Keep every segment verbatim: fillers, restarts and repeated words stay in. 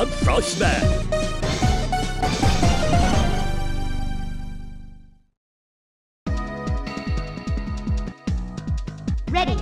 from Frost Man. Ready.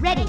Ready.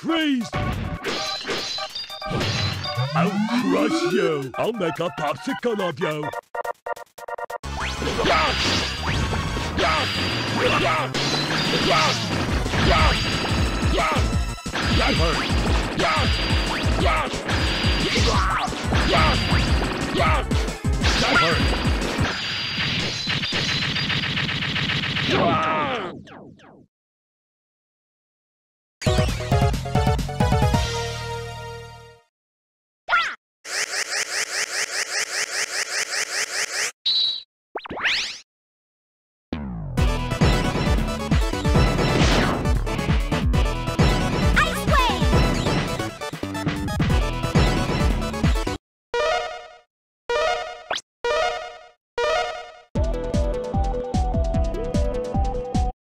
Freeze! I'll crush you! I'll make a popsicle of you!